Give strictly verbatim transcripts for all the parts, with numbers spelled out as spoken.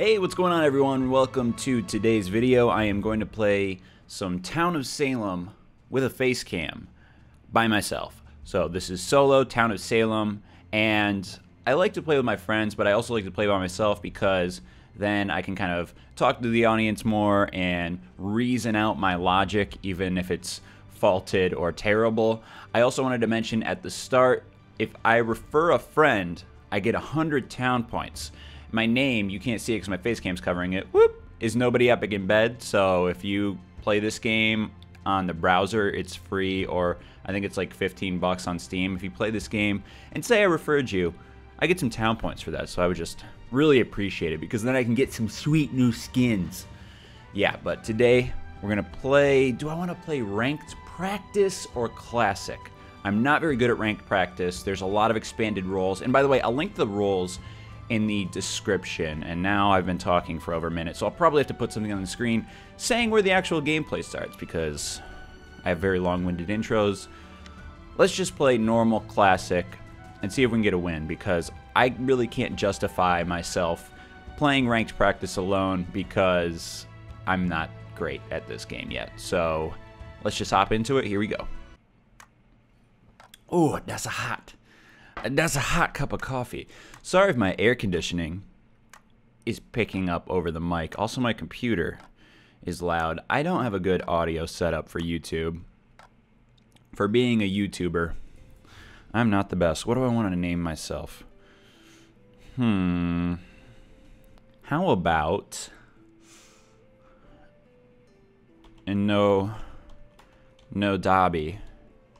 Hey, what's going on, everyone? Welcome to today's video. I am going to play some Town of Salem with a face cam by myself. So this is solo Town of Salem, and I like to play with my friends, but I also like to play by myself because then I can kind of talk to the audience more and reason out my logic, even if it's faulted or terrible. I also wanted to mention at the start, if I refer a friend, I get one hundred town points. My name, you can't see it because my face cam's covering it, whoop, is Nobody Epic in Bed. So if you play this game on the browser, it's free, or I think it's like fifteen bucks on Steam. If you play this game and say I referred you, I get some town points for that. So I would just really appreciate it because then I can get some sweet new skins. Yeah, but today we're gonna play, do I wanna play ranked practice or classic? I'm not very good at ranked practice. There's a lot of expanded roles. And by the way, I'll link the roles in the description. And now I've been talking for over a minute, so I'll probably have to put something on the screen saying where the actual gameplay starts because I have very long-winded intros. Let's just play normal classic and see if we can get a win because I really can't justify myself playing ranked practice alone because I'm not great at this game yet. So let's just hop into it. Here we go. Oh, that's a hot. That's a hot cup of coffee. Sorry if my air conditioning is picking up over the mic. Also, my computer is loud. I don't have a good audio setup for YouTube. For being a YouTuber, I'm not the best. What do I want to name myself? Hmm. How about... And no... No Dobby.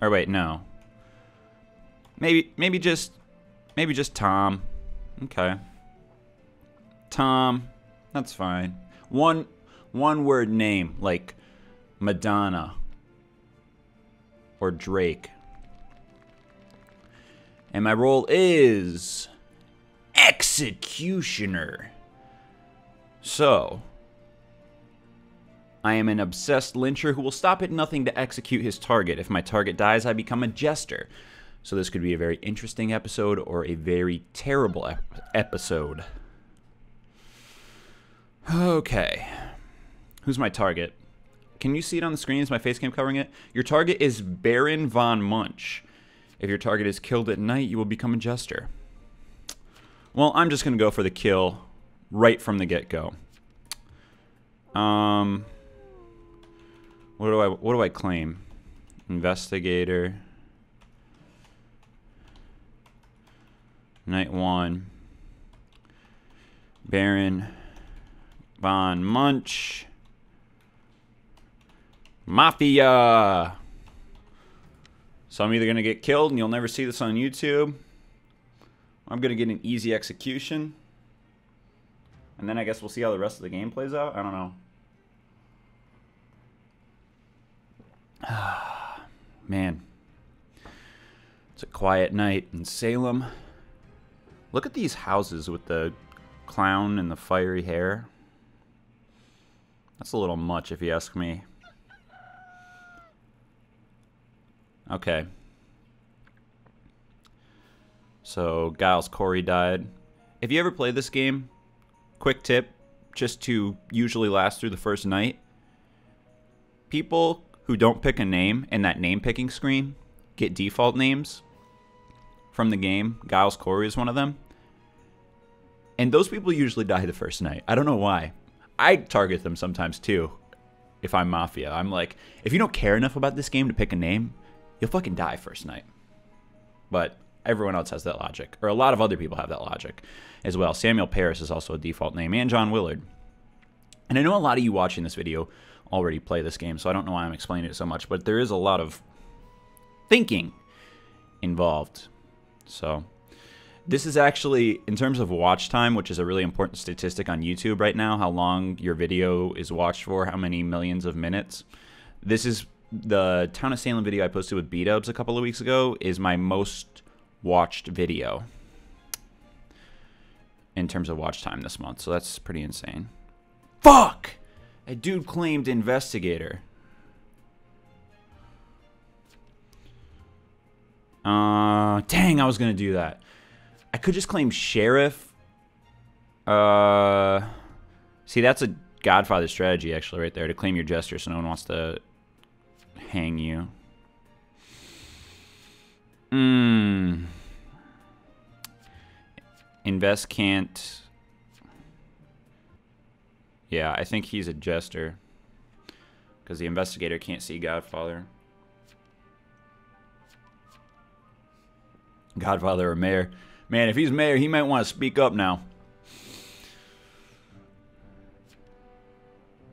Or wait, no. Maybe, maybe just, maybe just Tom. Okay. Tom, that's fine. One, one word name, like Madonna or Drake. And my role is Executioner. So, I am an obsessed lyncher who will stop at nothing to execute his target. If my target dies, I become a jester. So this could be a very interesting episode or a very terrible ep episode. Okay. Who's my target? Can you see it on the screen? Is my face cam covering it? Your target is Baron von Munch. If your target is killed at night, you will become a jester. Well, I'm just going to go for the kill right from the get-go. Um, what do I what do I claim? Investigator. Night one, Baron von Munch, Mafia. So I'm either going to get killed, and you'll never see this on YouTube, I'm going to get an easy execution, and then I guess we'll see how the rest of the game plays out. I don't know. Man, it's a quiet night in Salem. Look at these houses with the clown and the fiery hair. That's a little much if you ask me. Okay. So Giles Corey died. If you ever play this game, quick tip, just to usually last through the first night. People who don't pick a name in that name picking screen get default names from the game. Giles Corey is one of them. And those people usually die the first night. I don't know why. I target them sometimes too. If I'm Mafia, I'm like, if you don't care enough about this game to pick a name, you'll fucking die first night. But everyone else has that logic. Or a lot of other people have that logic as well. Samuel Paris is also a default name. And John Willard. And I know a lot of you watching this video already play this game, so I don't know why I'm explaining it so much. But there is a lot of thinking involved. So, this is actually, in terms of watch time, which is a really important statistic on YouTube right now, how long your video is watched for, how many millions of minutes. This is the Town of Salem video I posted with Bdubs a couple of weeks ago is my most watched video in terms of watch time this month. So that's pretty insane. Fuck! A dude claimed Investigator. Uh, dang, I was going to do that. I could just claim Sheriff. Uh, See, that's a Godfather strategy, actually, right there, to claim your Jester so no one wants to hang you. Mmm. Invest can't... Yeah, I think he's a Jester. Because the Investigator can't see Godfather. Godfather or Mayor. Man, if he's Mayor, he might want to speak up now.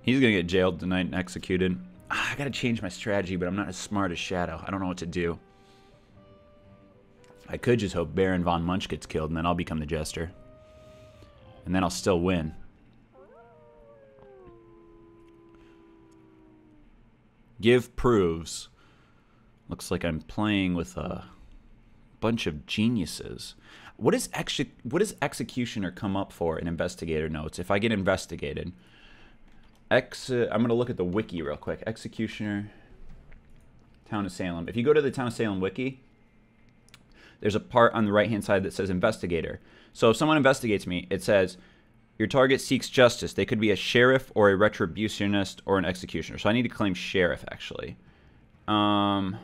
He's going to get jailed tonight and executed. Ah, I got to change my strategy, but I'm not as smart as Shadow. I don't know what to do. I could just hope Baron von Munch gets killed, and then I'll become the Jester. And then I'll still win. Give proves. Looks like I'm playing with a bunch of geniuses. What is ex what does Executioner come up for in Investigator notes? If I get investigated, ex uh, I'm going to look at the wiki real quick. Executioner, Town of Salem. If you go to the Town of Salem wiki, there's a part on the right-hand side that says Investigator. So if someone investigates me, it says, your target seeks justice. They could be a Sheriff or a Retributionist or an Executioner. So I need to claim Sheriff, actually. Um,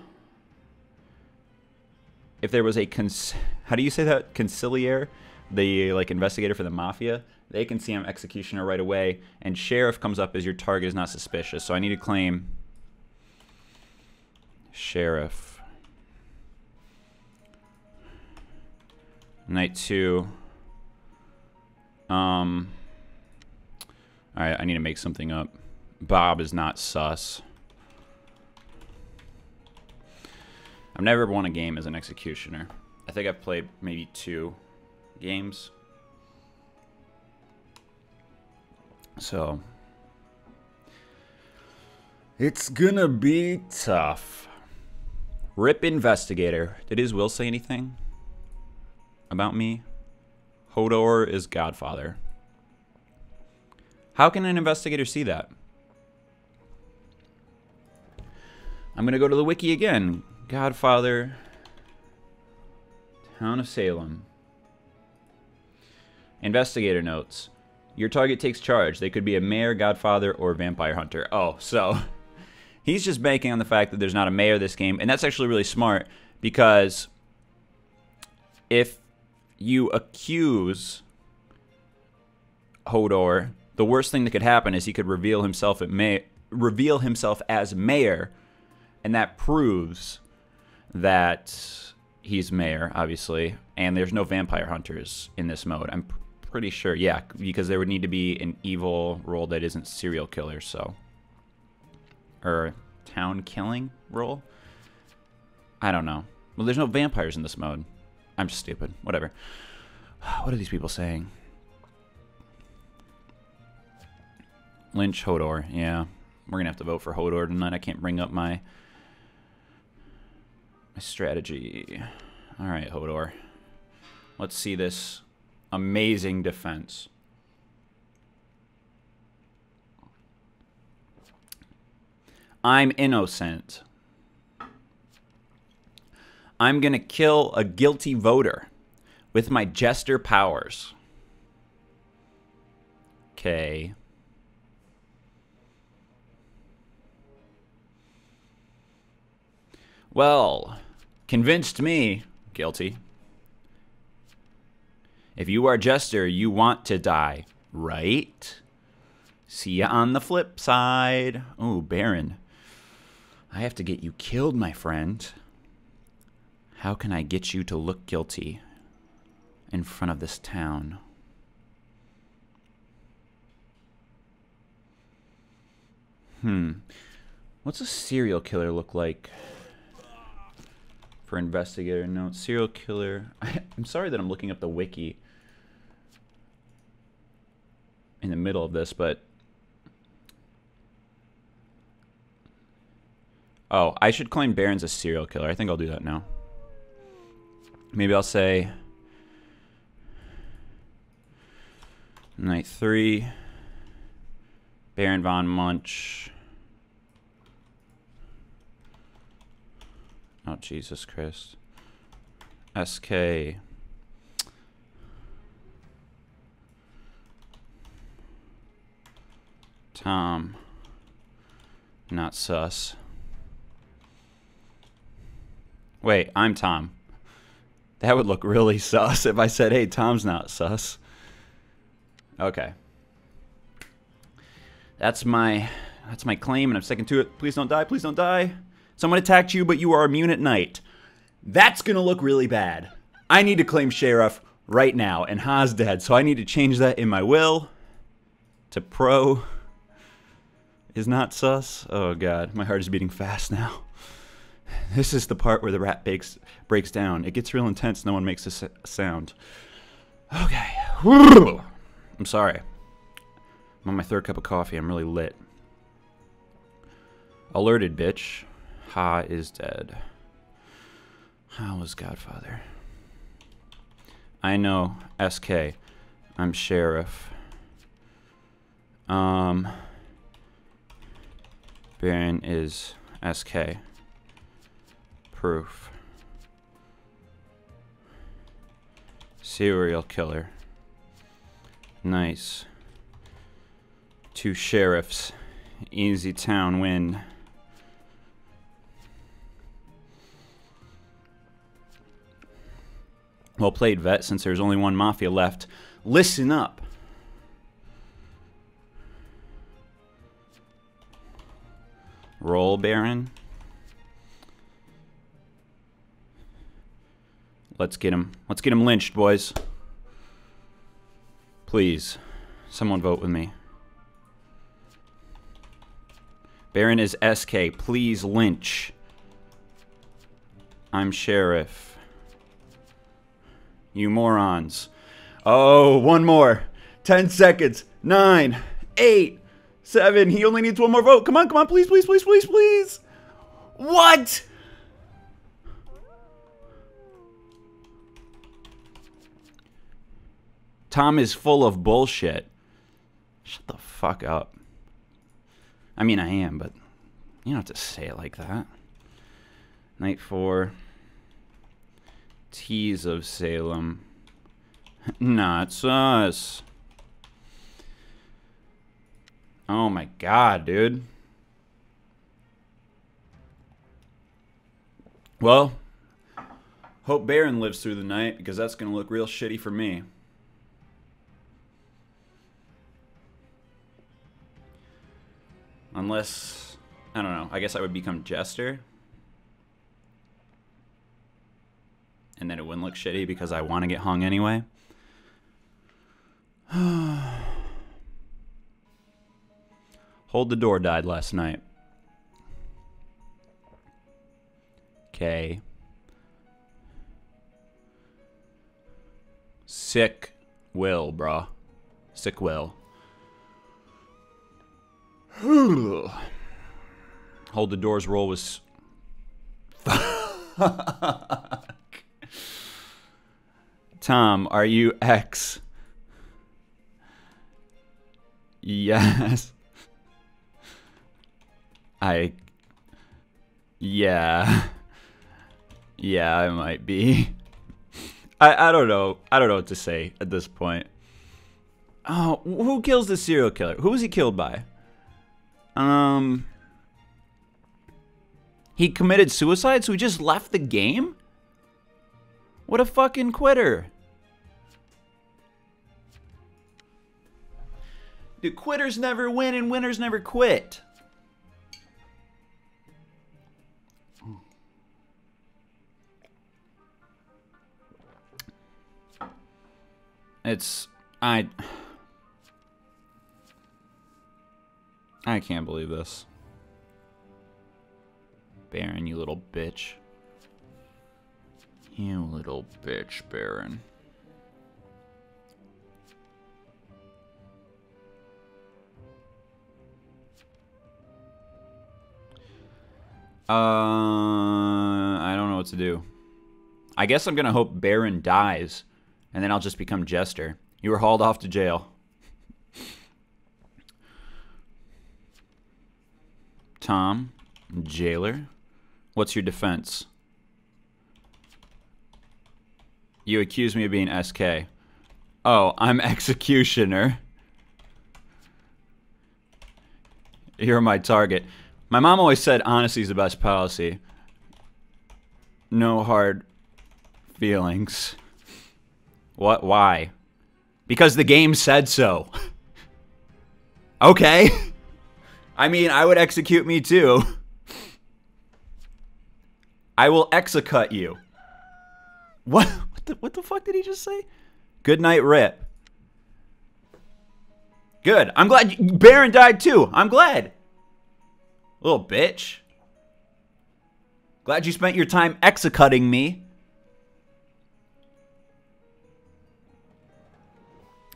if there was a... Cons How do you say that? Conciliator? The, like, investigator for the Mafia? They can see I'm Executioner right away. And Sheriff comes up as your target is not suspicious. So I need to claim... Sheriff. Night two. Um, alright, I need to make something up. Bob is not sus. I've never won a game as an Executioner. I think I've played maybe two games. So, it's gonna be tough. Rip Investigator. Did his will say anything about me? Hodor is Godfather. How can an investigator see that? I'm going to go to the wiki again. Godfather. Town of Salem. Investigator notes. Your target takes charge. They could be a Mayor, Godfather, or Vampire Hunter. Oh, so he's just banking on the fact that there's not a Mayor this game. And that's actually really smart because if you accuse Hodor, the worst thing that could happen is he could reveal himself at may reveal himself as Mayor, and that proves that he's Mayor, obviously. And there's no Vampire Hunters in this mode, I'm pr pretty sure. Yeah, because there would need to be an evil role that isn't Serial Killer, so, or town killing role. I don't know. Well, there's no vampires in this mode. I'm just stupid. Whatever. What are these people saying? Lynch Hodor. Yeah. We're going to have to vote for Hodor tonight. I can't bring up my, my strategy. All right, Hodor. Let's see this amazing defense. I'm innocent. I'm going to kill a guilty voter with my Jester powers. Okay. Well, convinced me guilty. If you are Jester, you want to die, right? See ya on the flip side. Oh, Baron. I have to get you killed, my friend. How can I get you to look guilty in front of this town? Hmm. What's a serial killer look like? For investigator notes, serial killer. I, I'm sorry that I'm looking up the wiki in the middle of this, but... Oh, I should claim Baron's a serial killer. I think I'll do that now. Maybe I'll say night three, Baron von Munch. Oh, Jesus Christ. S K. time. Not sus. Wait, I'm Tom. That would look really sus if I said, hey, Tom's not sus. Okay. That's my that's my claim, and I'm sticking to it. Please don't die, please don't die. Someone attacked you, but you are immune at night. That's gonna look really bad. I need to claim Sheriff right now, and Ha's dead, so I need to change that in my will to pro is not sus. Oh god, my heart is beating fast now. This is the part where the rat breaks, breaks down. It gets real intense, no one makes a sound. Okay. I'm sorry. I'm on my third cup of coffee, I'm really lit. Alerted, bitch. Ha is dead. Ha was Godfather. I know, S K. I'm Sheriff. Um... Baron is S K. Proof. Serial Killer. Nice. Two sheriffs. Easy town win. Well played, vet, since there's only one mafia left. Listen up! Roll, Baron. Let's get him. Let's get him lynched, boys. Please, someone vote with me. Baron is S K. Please lynch. I'm Sheriff. You morons. Oh, one more. Ten seconds. Nine. Eight. Seven. He only needs one more vote. Come on, come on. Please, please, please, please, please. What? Tom is full of bullshit. Shut the fuck up. I mean, I am, but you don't have to say it like that. Night four. Tease of Salem. Not sus. Oh my god, dude. Well, hope Baron lives through the night, because that's going to look real shitty for me. Unless, I don't know, I guess I would become Jester. And then it wouldn't look shitty because I want to get hung anyway. Hold the door died last night. Okay. Sick will, brah. Sick will. Hold the door's roll was... Tom, are you X? Yes. I... Yeah. Yeah, I might be. I, I don't know. I don't know what to say at this point. Oh, who kills the serial killer? Who was he killed by? Um... He committed suicide, so he just left the game? What a fucking quitter. Dude, quitters never win and winners never quit. It's... I... I can't believe this. Baron, you little bitch. You little bitch, Baron. Uh, I don't know what to do. I guess I'm gonna hope Baron dies, and then I'll just become Jester. You were hauled off to jail. Tom, jailer, what's your defense? You accuse me of being S K. Oh, I'm Executioner. You're my target. My mom always said honesty's the best policy. No hard feelings. What? Why? Because the game said so. Okay. I mean, I would execute me too. I will execute you. What? What the, what the fuck did he just say? Good night, Rip. Good. I'm glad Baron died too. I'm glad. Little bitch. Glad you spent your time executing me.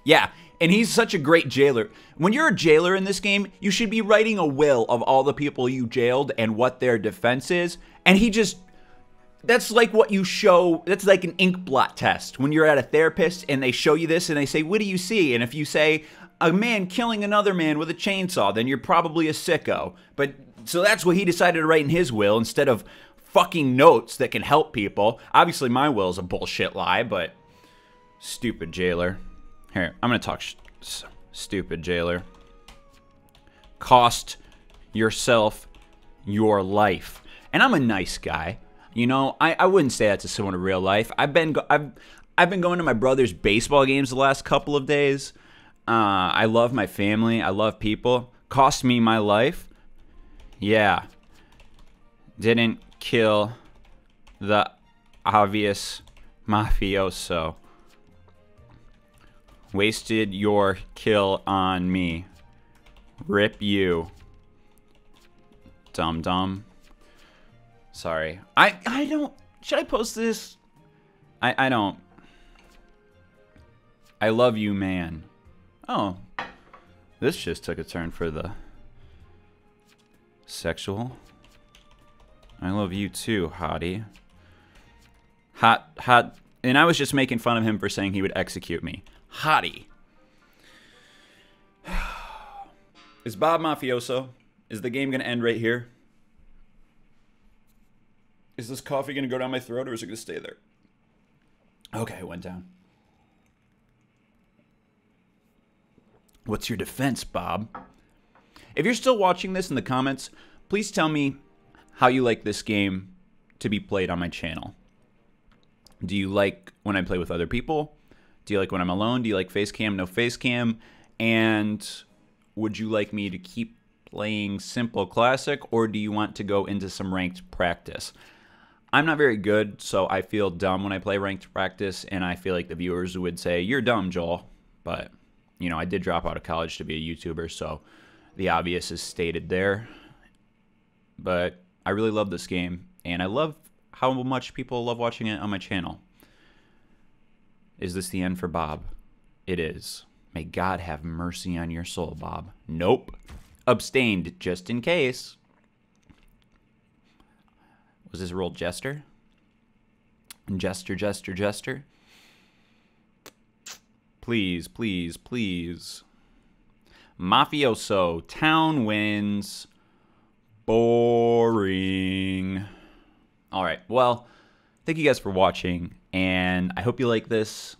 Yeah, and he's such a great jailer. When you're a jailer in this game, you should be writing a will of all the people you jailed and what their defense is. And he just... That's like what you show, that's like an ink blot test. When you're at a therapist and they show you this and they say, what do you see? And if you say, a man killing another man with a chainsaw, then you're probably a sicko. But, so that's what he decided to write in his will instead of fucking notes that can help people. Obviously my will's a bullshit lie, but stupid jailer. Here, I'm gonna talk sh stupid jailer. Cost yourself your life. And I'm a nice guy. You know, I, I wouldn't say that to someone in real life. I've been go I've I've been going to my brother's baseball games the last couple of days. Uh, I love my family. I love people. Cost me my life. Yeah. Didn't kill the obvious mafioso. Wasted your kill on me. Rip you. Dum dum. Sorry. I, I don't... Should I post this? I, I don't. I love you, man. Oh. This just took a turn for the... sexual. I love you too, hottie. Hot, hot... And I was just making fun of him for saying he would execute me. Hottie. Is Bob mafioso? Is the game gonna end right here? Is this coffee going to go down my throat, or is it going to stay there? Okay, it went down. What's your defense, Bob? If you're still watching this in the comments, please tell me how you like this game to be played on my channel. Do you like when I play with other people? Do you like when I'm alone? Do you like face cam, no face cam? And would you like me to keep playing simple classic, or do you want to go into some ranked practice? I'm not very good, so I feel dumb when I play ranked practice, and I feel like the viewers would say, you're dumb, Joel. But, you know, I did drop out of college to be a YouTuber, so the obvious is stated there. But I really love this game, and I love how much people love watching it on my channel. Is this the end for Bob? It is. May God have mercy on your soul, Bob. Nope. Abstained, just in case. Was this role Jester? Jester, Jester, Jester. Please, please, please. Mafioso. Town wins. Boring. Alright, well, thank you guys for watching, and I hope you like this.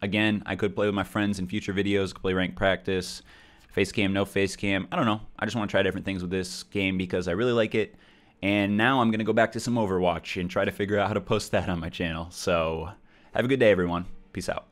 Again, I could play with my friends in future videos, could play ranked practice. Face cam, no face cam. I don't know. I just want to try different things with this game because I really like it. And now I'm going to go back to some Overwatch and try to figure out how to post that on my channel. So have a good day, everyone. Peace out.